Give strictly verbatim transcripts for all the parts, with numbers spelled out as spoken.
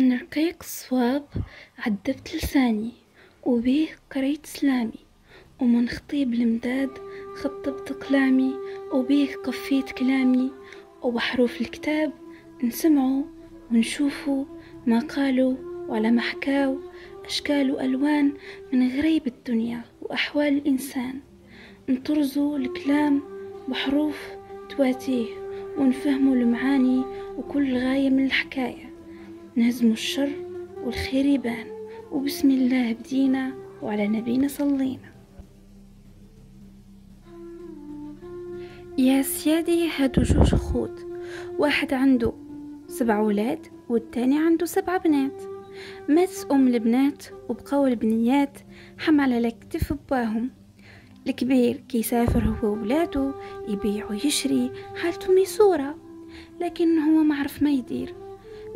من رقيق صواب عذبت لساني، وبيه قريت سلامي، ومن خطيب المداد خطبت كلامي، وبيه قفيت كلامي، وبحروف الكتاب نسمعوا ونشوفوا ما قالوا وعلى ما حكاو، أشكال وألوان من غريب الدنيا وأحوال الإنسان، نطرزوا الكلام بحروف تواتيه، ونفهموا المعاني وكل غاية من الحكاية، نهزموا الشر والخير يبان، وبسم الله بدينا وعلى نبينا صلينا. يا سيادي هادو جوج خوت، واحد عنده سبع ولاد والتاني عنده سبع بنات، ماتت أم البنات وبقاو البنيات حمل على كتف باهم، الكبير كيسافر هو وولادو يبيع ويشري حالته ميسورة، لكن هو ما عرف ما يدير،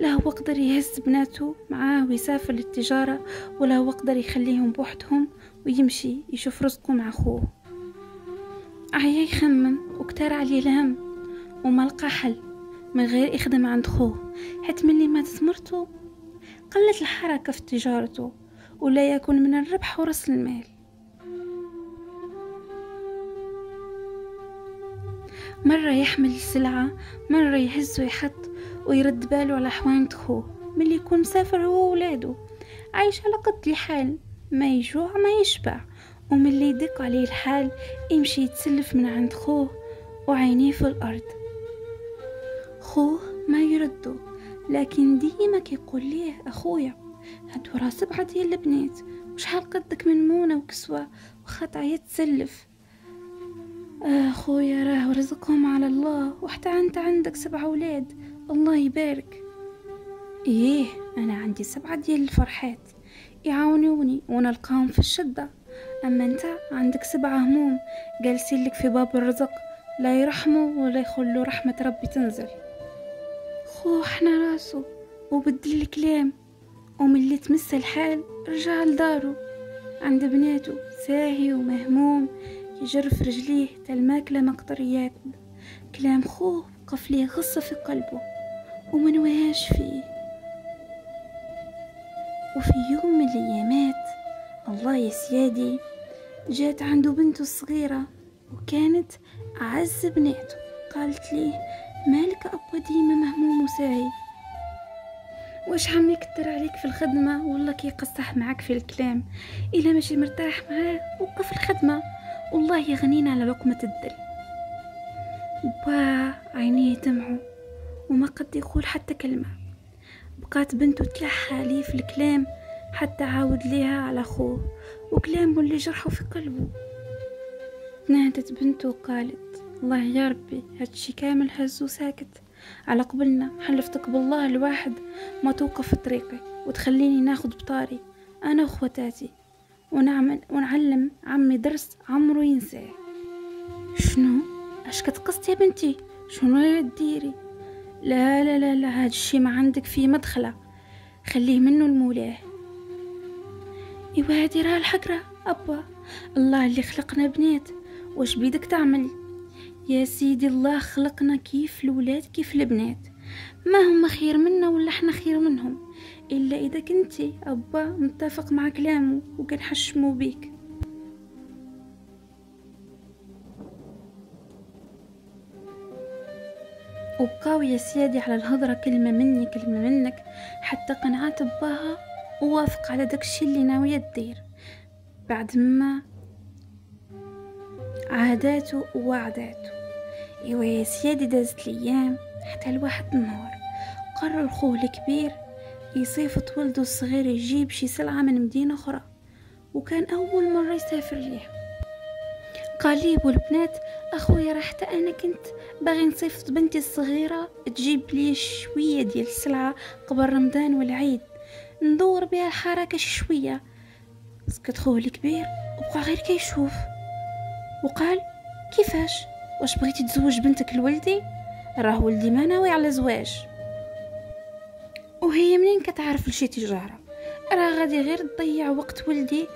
لا هو قدر يهز بناته معاه ويسافر للتجارة، ولا هو قدر يخليهم بوحدهم ويمشي يشوف رزقه مع أخوه. عيا يخمم وكتار عليه الهم وما لقى حل من غير يخدم عند خوه، حيت ملي ماتت مرتو قلت الحركة في تجارته ولا يكون من الربح ورأس المال. مرة يحمل السلعة، مرة يهز ويحط ويرد باله على حوانت خوه، ملي يكون مسافر هو وولاده عايش على قد الحال، ما يجوع ما يشبع، وملي يدق عليه الحال يمشي يتسلف من عند خوه وعينيه في الأرض. خوه ما يرده، لكن ديما كيقول ليه أخويا هادو راه سبعة ديال البنات وشحال قدك من مونة وكسوة وخطعية تسلف، أخويا راه رزقهم على الله، وحتى أنت عندك سبع ولاد الله يبارك. إيه أنا عندي سبعة ديال الفرحات يعاونوني ونلقاهم في الشدة، أما أنت عندك سبعة هموم جالسين لك في باب الرزق، لا يرحموا ولا يخلوا رحمة ربي تنزل. خوه حنا راسه وبدل الكلام، وملي تمس الحال رجع لدارو عند بناتو ساهي ومهموم، يجرف رجليه تا الماكلة ما قدر ياكل، كلام خوه بقى فليه غصة في قلبه وما نواهاش فيه. وفي يوم من الأيامات الله يا سيادي جات عنده بنته الصغيرة وكانت أعز بناته، قالت ليه مالك أبا ديما مهموم وساهي، واش عم يكتر عليك في الخدمة والله كيقصح معك في الكلام، إلا ماشي مرتاح معاه وقف الخدمة والله يغنينا على لقمة الدل. با عينيه دمعوا وما قد يقول حتى كلمة، بقات بنته تلحى عليه في الكلام حتى عاود ليها على خوه وكلامه اللي جرحه في قلبه. تنادت بنته وقالت الله يا ربي هادشي كامل هزو ساكت على قبلنا، حلفتك بالله الواحد ما توقف في طريقي وتخليني ناخد بطاري أنا وخواتاتي، ونعمل ونعلم عمي درس عمرو ينساه. شنو اش كتقصتي يا بنتي؟ شنو اللي ديري؟ لا لا لا لا هاد الشي ما عندك فيه مدخله، خليه منه المولاه. ايوا هادي راه الحقره ابا، الله اللي خلقنا بنات، واش بيدك تعمل يا سيدي؟ الله خلقنا كيف الولاد كيف البنات، ما هم خير منا ولا احنا خير منهم، الا اذا كنتي ابا متفق مع كلامه وكنحشمو بيك. وبقاو يا سيادي على الهضره كلمه مني كلمه منك حتى قنعت باها ووافق على داكشي اللي ناويه دير، بعد ما عاداته ووعداته. ايوا يا سيادي دازت الايام حتى لواحد النهار قرر خوه الكبير يصيفط ولده الصغير يجيب شي سلعة من مدينة أخرى، وكان أول مرة يسافر ليها. قال ليه والبنات أخويا راه حتى أنا كنت باغي نصيفط بنتي الصغيرة تجيب لي شوية ديال السلعة قبل رمضان والعيد ندور بها الحركة شوية. سكت خوه الكبير وبقى غير كيشوف وقال كيفاش؟ واش بغيتي تزوج بنتك لولدي؟ راه ولدي ما ناوي على زواج، وهي منين كتعرف لشي تجارة، راه غادي غير تضيع وقت ولدي،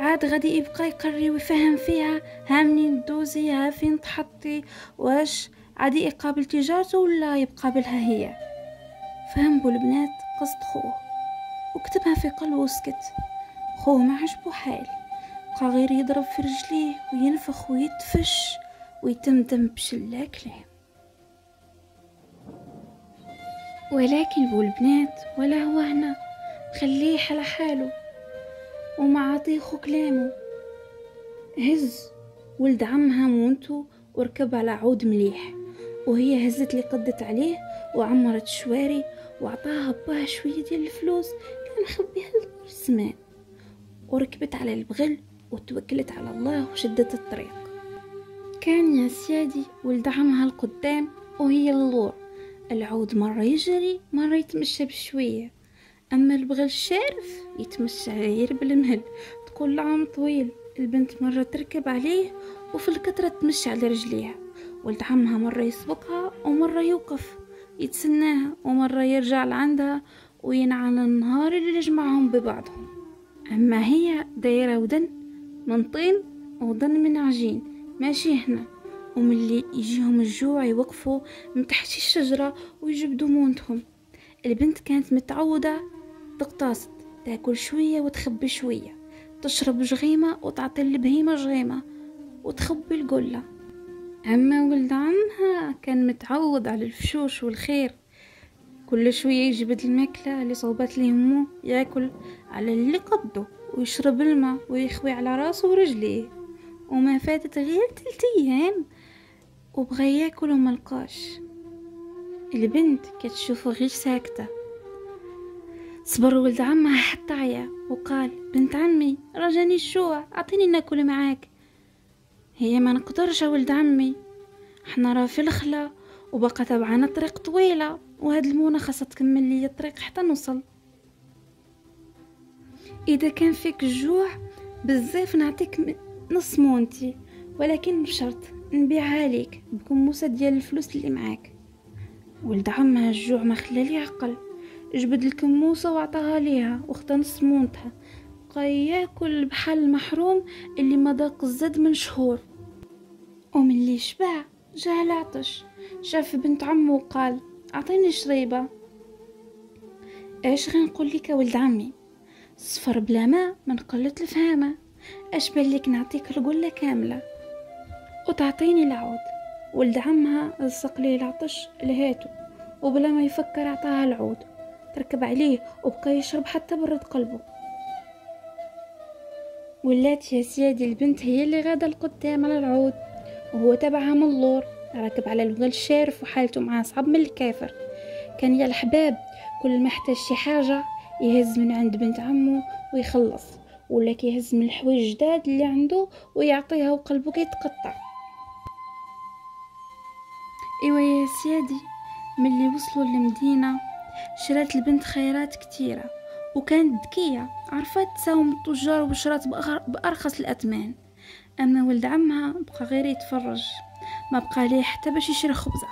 عاد غادي يبقى يقري ويفهم فيها ها منين تدوزي ها فين تحطي، واش عادي يقابل تجارته ولا يقابلها هي. فهم بالبنات قصد خوه وكتبها في قلبه وسكت. خوه ما عجبو حال، بقى غير يضرب في رجليه وينفخ ويتفش ويتمتم بشلا كلام. ولكن بولبنات ولا هو هنا خليه على حاله وما عطيخو كلامه. هز ولد عمها مونتو وركب على عود مليح، وهي هزت لي قدت عليه وعمرت شواري وعطاها باه شوية ديال الفلوس كان مخبيها الرسمان، وركبت على البغل وتوكلت على الله وشدت الطريق. كان يا سيادي ولد عمها القدام وهي اللور، العود مرة يجري مرة يتمشى بشوية، أما البغل الشارف يتمشى غير بالمهل تقول العام طويل. البنت مرة تركب عليه وفي الكترة تمشي على رجليها، ولد عمها مرة يسبقها ومرة يوقف يتسناها ومرة يرجع لعندها وينعن النهار اللي يجمعهم ببعضهم. أما هي دايرة ودن من طين وضن من عجين ماشي هنا، ومن اللي يجيهم الجوع يوقفوا من تحت الشجرة ويجبدوا مونتهم. البنت كانت متعودة تقتصد، تاكل شوية وتخبي شوية، تشرب جغيمة وتعطي البهيمة جغيمة وتخبي القلة. أما ولد عمها كان متعود على الفشوش والخير، كل شوية يجبد الماكلة اللي صوبت ليه أمه ياكل على اللي قبضه ويشرب الماء ويخوي على راسه ورجليه، وما فاتت غير تلت أيام وبغى ياكل وما لقاش. البنت كتشوفه غير ساكتة. صبر ولد عمها حتى عيا وقال بنت عمي رجاني الجوع أعطيني ناكل معاك. هي ما نقدرش يا ولد عمي، احنا راه في الخلا وبقى تبعنا طريق طويلة وهاد المونة خاصها تكمل لي الطريق حتى نوصل. اذا كان فيك الجوع بزاف نعطيك نص مونتي، ولكن بشرط نبيعها ليك بكموسة ديال الفلوس اللي معاك. ولد عمها الجوع ما خلى ليه عقل، جبد الكموسة وعطاها ليها وخدا نص مونتها، بقى ياكل بحال المحروم اللي ما ذاق الزاد من شهور. ومن اللي شبع جاه العطش، شاف بنت عمه وقال اعطيني شريبة. ايش غنقول لك يا ولد عمي، صفر بلا ما من قلة الفهامة، اش بالك نعطيك القلة كاملة وتعطيني العود. ولد عمها لصق ليه العطش لهاتو وبلا ما يفكر عطاها العود، تركب عليه وبقى يشرب حتى برد قلبه. ولات يا سيادي البنت هي اللي غادا القدام على العود وهو تبعها من اللور، راكب على البغل الشارف وحالته معاه صعب من الكافر. كان يا الحباب كل ما احتاج شي حاجه يهز من عند بنت عمه ويخلص، ولا كيهز من الحوايج الجداد اللي عنده ويعطيها وقلبه كيتقطع. ايوا يا سيادي ملي وصلوا للمدينه شرات البنت خيرات كتيره وكانت ذكيه، عرفت تساوم التجار وشرات بارخص الاثمان. اما ولد عمها بقى غير يتفرج، ما بقى ليه حتى باش يشري خبزه.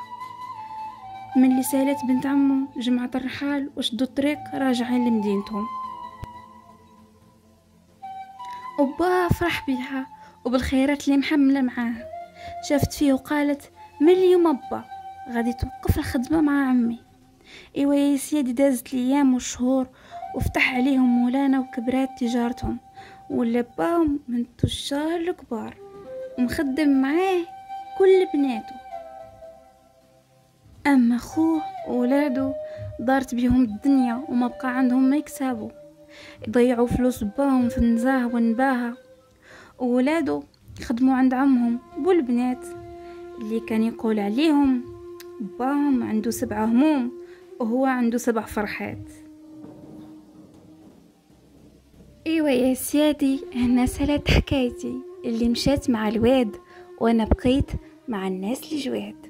ملي سالت بنت عمه جمعت الرحال وشدوا الطريق راجعين لمدينتهم. وباه فرح بيها وبالخيرات اللي محمله معاه، شافت فيه وقالت من اليوم ابا غادي توقف الخدمه مع عمي. ايوا يا سيدي دازت الايام والشهور وفتح عليهم مولانا وكبرات تجارتهم، ولا باهم من التجار الكبار ومخدم معاه كل بناته. اما خوه وولاده دارت بيهم الدنيا وما بقى عندهم ما يكسبوا، يضيعوا فلوس باهم في النزاهه والنباهه. وولاده خدموا عند عمهم والبنات اللي كان يقول عليهم باهم عنده سبعة هموم وهو عنده سبع فرحات. ايوا يا سيادي هنا سالت حكايتي اللي مشات مع الواد وانا بقيت مع الناس اللي جواد.